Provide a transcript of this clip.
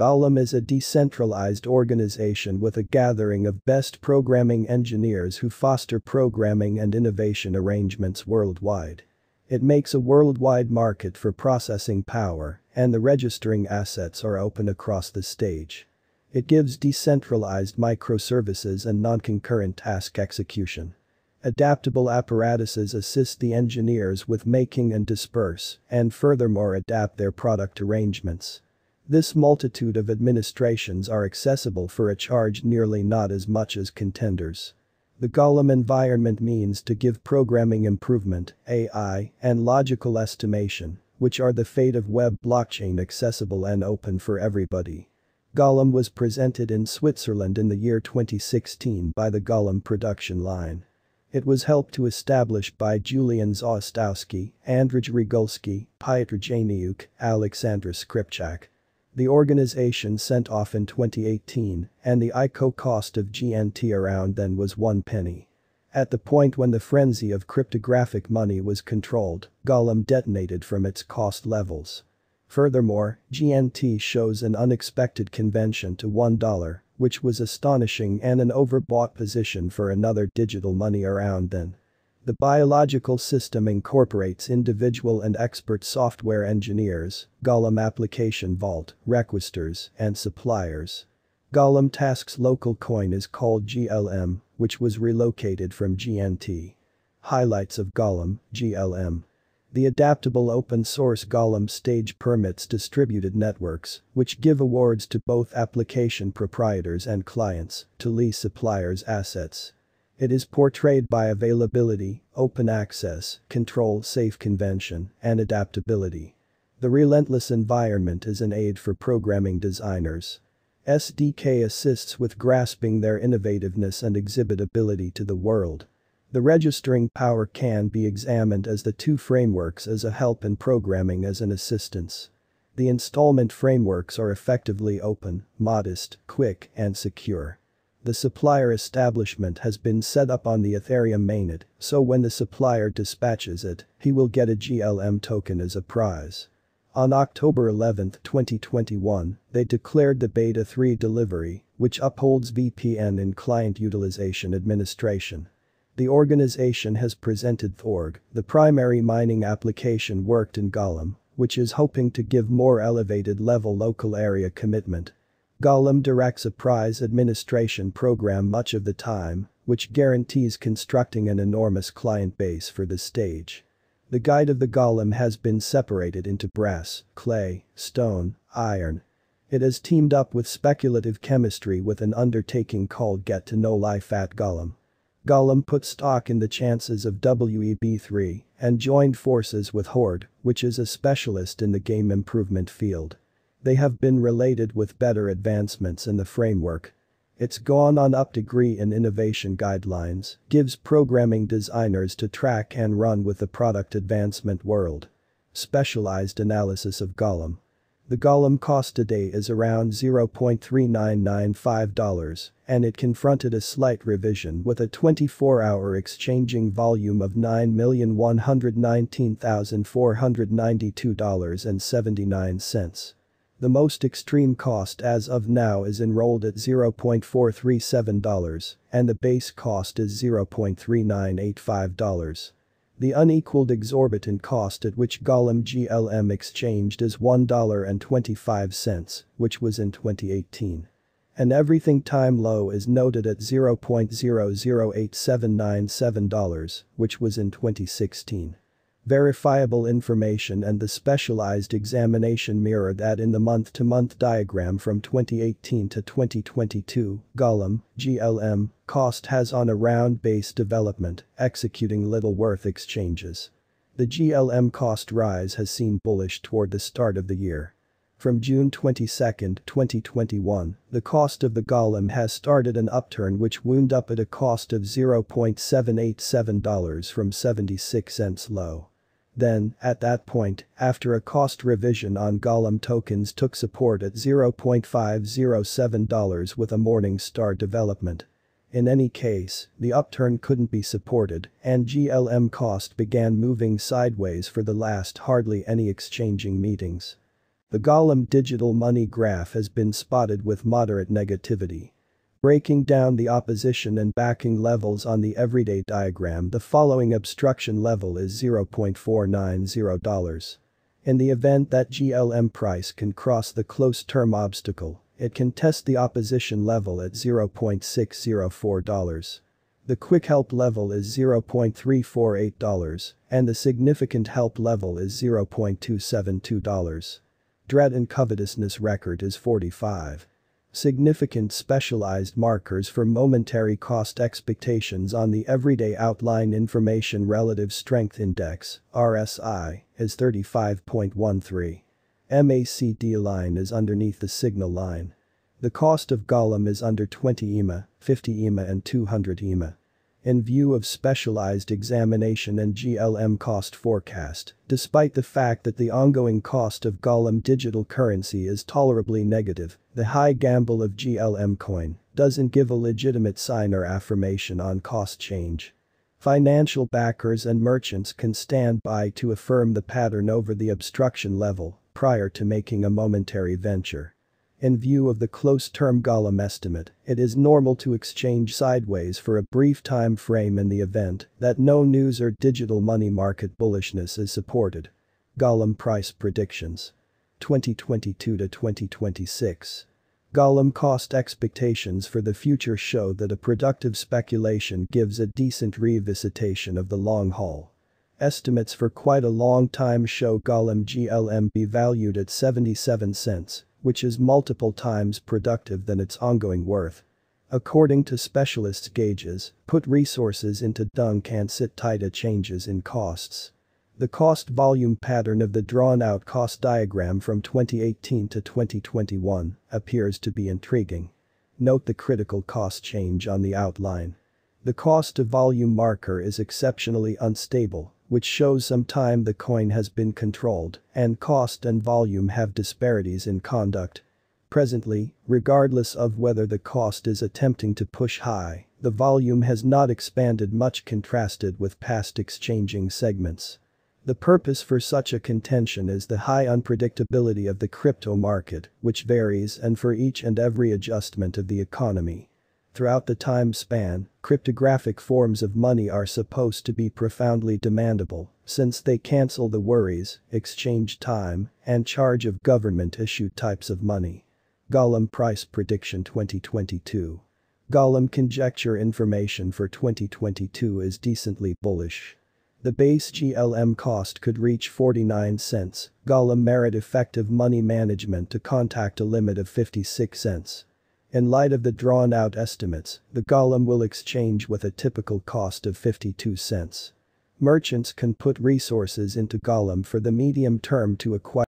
GLM is a decentralized organization with a gathering of best programming engineers who foster programming and innovation arrangements worldwide. It makes a worldwide market for processing power, and the registering assets are open across the stage. It gives decentralized microservices and non-concurrent task execution. Adaptable apparatuses assist the engineers with making and disperse, and furthermore adapt their product arrangements. This multitude of administrations are accessible for a charge nearly not as much as contenders. The GLM environment means to give programming improvement, AI, and logical estimation, which are the fate of web blockchain, accessible and open for everybody. GLM was presented in Switzerland in the year 2016 by the GLM production line. It was helped to establish by Julian Zawistowski, Andrzej Rygulski, Piotr Janiuk, Aleksandr Skripczak. The organization sent off in 2018, and the ICO cost of GNT around then was 1 penny. At the point when the frenzy of cryptographic money was controlled, GLM detonated from its cost levels. Furthermore, GNT shows an unexpected convention to $1, which was astonishing, and an overbought position for another digital money around then. The biological system incorporates individual and expert software engineers, GLM application vault, requesters, and suppliers. GLM Task's local coin is called GLM, which was relocated from GNT. Highlights of GLM, GLM. The adaptable open-source GLM stage permits distributed networks, which give awards to both application proprietors and clients, to lease suppliers' assets. It is portrayed by availability, open access, control, safe convention, and adaptability. The relentless environment is an aid for programming designers. SDK assists with grasping their innovativeness and exhibitability to the world. The registering power can be examined as the two frameworks as a help and programming as an assistance. The installment frameworks are effectively open, modest, quick, and secure. The supplier establishment has been set up on the Ethereum mainnet, so when the supplier dispatches it, he will get a GLM token as a prize. On October 11, 2021, they declared the Beta 3 delivery, which upholds VPN in client utilization administration. The organization has presented Thor, the primary mining application worked in GLM, which is hoping to give more elevated level local area commitment. GLM directs a prize administration program much of the time, which guarantees constructing an enormous client base for the stage. The guide of the GLM has been separated into brass, clay, stone, iron. It has teamed up with speculative chemistry with an undertaking called Get to Know Life at GLM. GLM put stock in the chances of WEB3 and joined forces with Horde, which is a specialist in the game improvement field. They have been related with better advancements in the framework. It's gone on up degree in innovation guidelines, gives programming designers to track and run with the product advancement world. Specialized analysis of GLM. The GLM cost today is around $0.3995, and it confronted a slight revision with a 24-hour exchanging volume of $9,119,492.79. The most extreme cost as of now is enrolled at $0.437, and the base cost is $0.3985. The unequaled exorbitant cost at which GLM exchanged is $1.25, which was in 2018. An everything time low is noted at $0.008797, which was in 2016. Verifiable information and the specialized examination mirror that in the month-to-month diagram from 2018 to 2022, GLM cost has on a round-based development, executing little worth exchanges. The GLM cost rise has seemed bullish toward the start of the year. From June 22, 2021, the cost of the GLM has started an upturn, which wound up at a cost of $0.787 from 76 cents low. Then, at that point, after a cost revision on GLM tokens took support at $0.507 with a Morningstar development. In any case, the upturn couldn't be supported, and GLM cost began moving sideways for the last hardly any exchanging meetings. The golem digital money graph has been spotted with moderate negativity. Breaking down the opposition and backing levels on the everyday diagram, the following obstruction level is $0.490. In the event that GLM price can cross the close-term obstacle, it can test the opposition level at $0.604. The quick help level is $0.348 and the significant help level is $0.272. Dread and covetousness record is 45. Significant specialized markers for momentary cost expectations on the everyday outline information relative strength index, RSI, is 35.13. MACD line is underneath the signal line. The cost of golem is under 20 EMA, 50 EMA and 200 EMA. In view of specialized examination and GLM cost forecast, despite the fact that the ongoing cost of golem digital currency is tolerably negative, the high gamble of GLM coin doesn't give a legitimate sign or affirmation on cost change. Financial backers and merchants can stand by to affirm the pattern over the obstruction level prior to making a momentary venture. In view of the close-term golem estimate, it is normal to exchange sideways for a brief time frame in the event that no news or digital money market bullishness is supported. Golem price predictions. 2022 to 2026. Golem cost expectations for the future show that a productive speculation gives a decent revisitation of the long haul. Estimates for quite a long time show golem GLM be valued at 77 cents. Which is multiple times productive than its ongoing worth. According to specialists' gauges, put resources into dung can't sit tight at changes in costs. The cost volume pattern of the drawn-out cost diagram from 2018 to 2021 appears to be intriguing. Note the critical cost change on the outline. The cost to volume marker is exceptionally unstable, which shows some time the coin has been controlled, and cost and volume have disparities in conduct. Presently, regardless of whether the cost is attempting to push high, the volume has not expanded much contrasted with past exchanging segments. The purpose for such a contention is the high unpredictability of the crypto market, which varies and for each and every adjustment of the economy. Throughout the time span, cryptographic forms of money are supposed to be profoundly demandable, since they cancel the worries, exchange time, and charge of government-issued types of money. Golem price prediction 2022. Golem conjecture information for 2022 is decently bullish. The base GLM cost could reach 49 cents. Golem merit effective money management to contact a limit of 56 cents. In light of the drawn-out estimates, the golem will exchange with a typical cost of 52 cents. Merchants can put resources into golem for the medium term to acquire